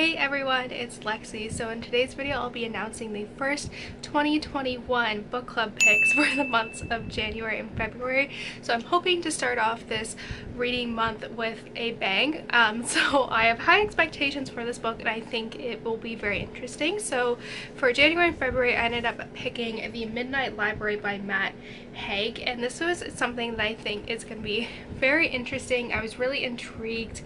Hey everyone, it's Lexi. So in today's video, I'll be announcing the first 2021 book club picks for the months of January and February. So I'm hoping to start off this reading month with a bang. So I have high expectations for this book and I think it will be very interesting. So for January and February, I ended up picking The Midnight Library by Matt Haig. And this was something that I think is going to be very interesting. I was really intrigued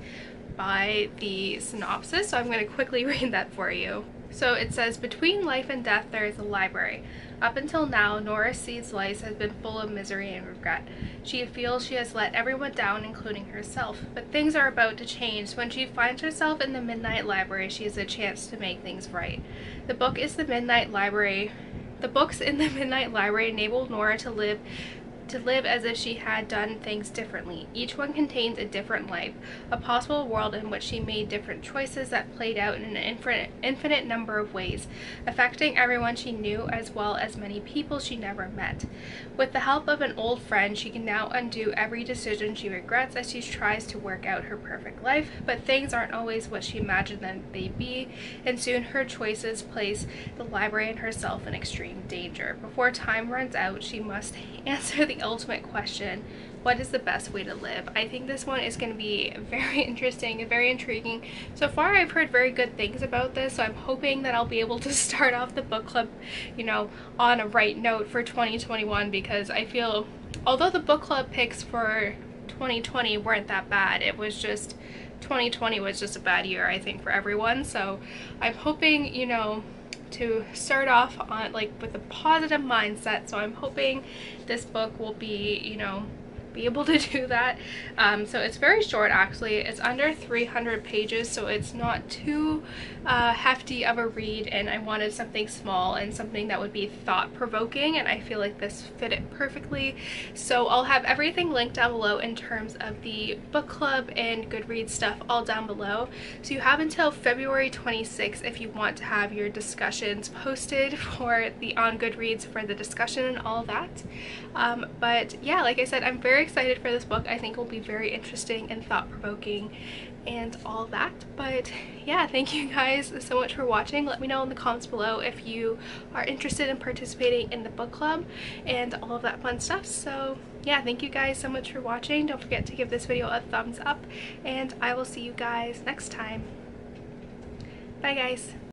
by the synopsis, so I'm going to quickly read that for you. So it says, between life and death there is a library. Up until now, Nora Seed's life has been full of misery and regret. She feels she has let everyone down, including herself. But things are about to change. When she finds herself in the Midnight Library, she has a chance to make things right. The book is the Midnight Library. The books in the Midnight Library enable Nora to live as if she had done things differently. Each one contains a different life, a possible world in which she made different choices that played out in an infinite number of ways, affecting everyone she knew as well as many people she never met. With the help of an old friend, she can now undo every decision she regrets as she tries to work out her perfect life, but things aren't always what she imagined them they'd be, and soon her choices place the library and herself in extreme danger. Before time runs out, she must answer the ultimate question: what is the best way to live? I think this one is going to be very interesting and very intriguing. So far I've heard very good things about this, so I'm hoping that I'll be able to start off the book club, you know, on a right note for 2021, because I feel, although the book club picks for 2020 weren't that bad, it was just 2020 was just a bad year, I think, for everyone. So I'm hoping, you know, to start off on with a positive mindset, so I'm hoping this book will be, you know, be able to do that. So it's very short, actually. It's under 300 pages, so it's not too hefty of a read, and I wanted something small and something that would be thought-provoking, and I feel like this fit it perfectly. So I'll have everything linked down below in terms of the book club and Goodreads stuff all down below. So you have until February 26th if you want to have your discussions posted for the on Goodreads for the discussion and all that. But yeah, like I said, I'm very excited for this book. I think it will be very interesting and thought-provoking and all that. But yeah, thank you guys so much for watching. Let me know in the comments below if you are interested in participating in the book club and all of that fun stuff. So yeah, thank you guys so much for watching. Don't forget to give this video a thumbs up, and I will see you guys next time. Bye guys.